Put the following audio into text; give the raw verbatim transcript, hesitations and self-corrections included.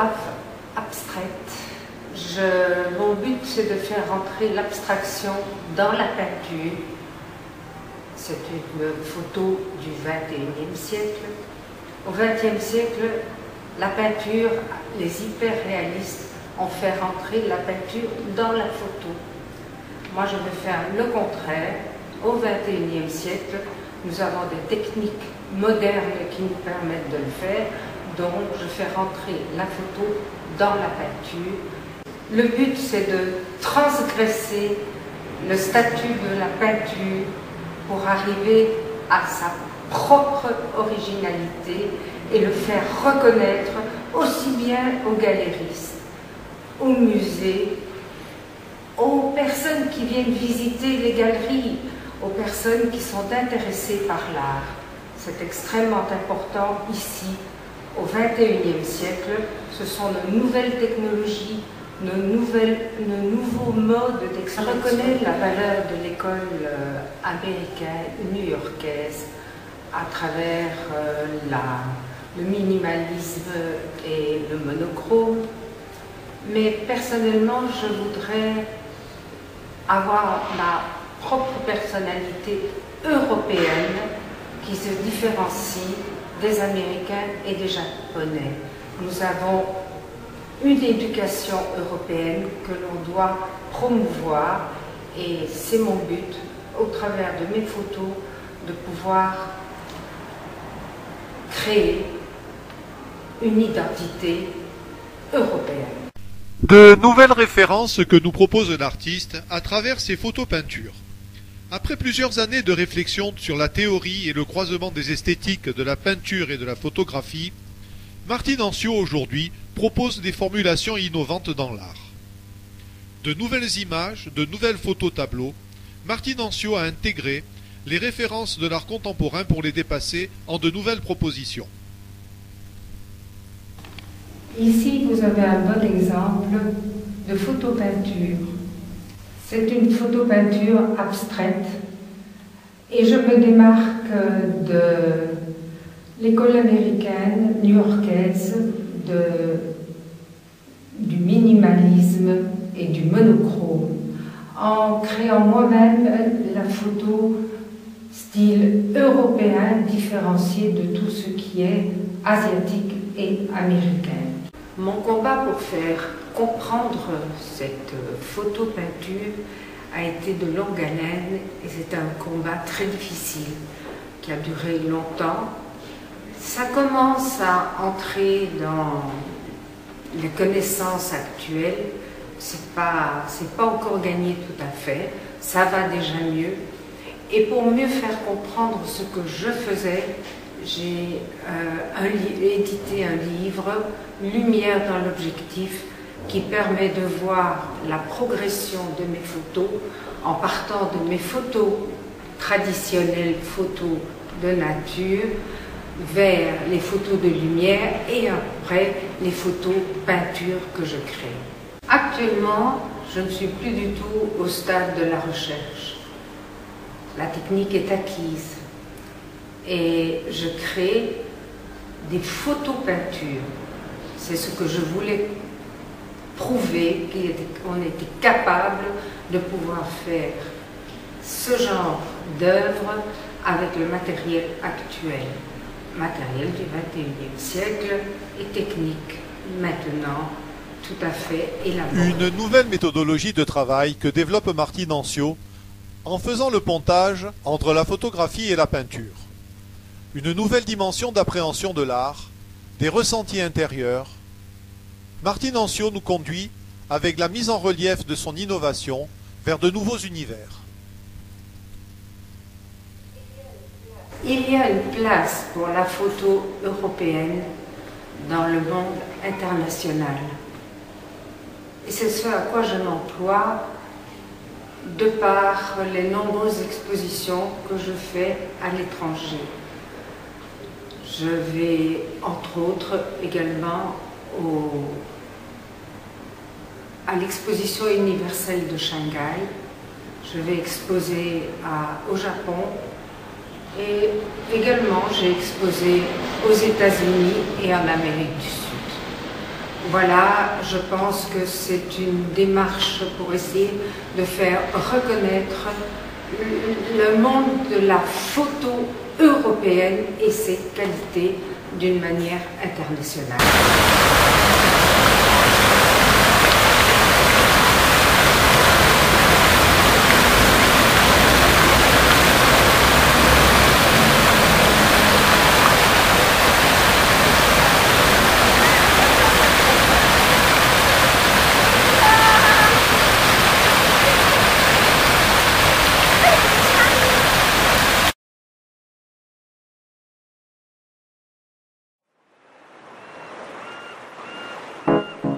photographe abstraite. Je, mon but, c'est de faire rentrer l'abstraction dans la peinture. C'est une photo du vingt et unième siècle. Au vingtième siècle, la peinture, les hyper-réalistes ont fait rentrer la peinture dans la photo. Moi, je veux faire le contraire. Au vingt et unième siècle, nous avons des techniques modernes qui nous permettent de le faire, donc je fais rentrer la photo dans la peinture. Le but, c'est de transgresser le statut de la peinture pour arriver à sa propre originalité et le faire reconnaître aussi bien aux galéristes, aux musées, aux personnes qui viennent visiter les galeries, aux personnes qui sont intéressées par l'art. C'est extrêmement important ici. Au vingt et unième siècle, ce sont nos nouvelles technologies, nos, nouvelles, nos nouveaux modes d'expression. Je reconnais la valeur de l'école américaine, new-yorkaise, à travers euh, la, le minimalisme et le monochrome. Mais personnellement, je voudrais avoir ma propre personnalité européenne qui se différencie des Américains et des Japonais. Nous avons une éducation européenne que l'on doit promouvoir et c'est mon but, au travers de mes photos, de pouvoir créer une identité européenne. De nouvelles références que nous propose l'artiste à travers ses photopeintures. Après plusieurs années de réflexion sur la théorie et le croisement des esthétiques de la peinture et de la photographie, Martine Anciaux aujourd'hui propose des formulations innovantes dans l'art. De nouvelles images, de nouvelles phototableaux, Martine Anciaux a intégré les références de l'art contemporain pour les dépasser en de nouvelles propositions. Ici, vous avez un bon exemple de photopeinture. C'est une photopeinture abstraite et je me démarque de l'école américaine, new-yorkaise, du minimalisme et du monochrome en créant moi-même la photo style européen différenciée de tout ce qui est asiatique et américain. Mon combat pour faire comprendre cette photo-peinture a été de longue haleine et c'est un combat très difficile qui a duré longtemps. Ça commence à entrer dans les connaissances actuelles. C'est pas, c'est pas encore gagné tout à fait, ça va déjà mieux. Et pour mieux faire comprendre ce que je faisais, j'ai euh, édité un livre, Lumière dans l'objectif, qui permet de voir la progression de mes photos en partant de mes photos traditionnelles, photos de nature, vers les photos de lumière et après les photos peinture que je crée. Actuellement, je ne suis plus du tout au stade de la recherche. La technique est acquise. Et je crée des photopeintures. C'est ce que je voulais prouver, qu'on était capable de pouvoir faire ce genre d'œuvre avec le matériel actuel, matériel du vingt et unième siècle et technique maintenant tout à fait élaborée. Une nouvelle méthodologie de travail que développe Martine Anciaux en faisant le pontage entre la photographie et la peinture. Une nouvelle dimension d'appréhension de l'art, des ressentis intérieurs. Martine Anciaux nous conduit, avec la mise en relief de son innovation, vers de nouveaux univers. Il y a une place pour la photo européenne dans le monde international. Et c'est ce à quoi je m'emploie de par les nombreuses expositions que je fais à l'étranger. Je vais, entre autres, également au, à l'exposition universelle de Shanghai. Je vais exposer à, au Japon. Et également, j'ai exposé aux États-Unis et en Amérique du Sud. Voilà, je pense que c'est une démarche pour essayer de faire reconnaître le monde de la photo européenne et ses qualités d'une manière internationale. Thank you.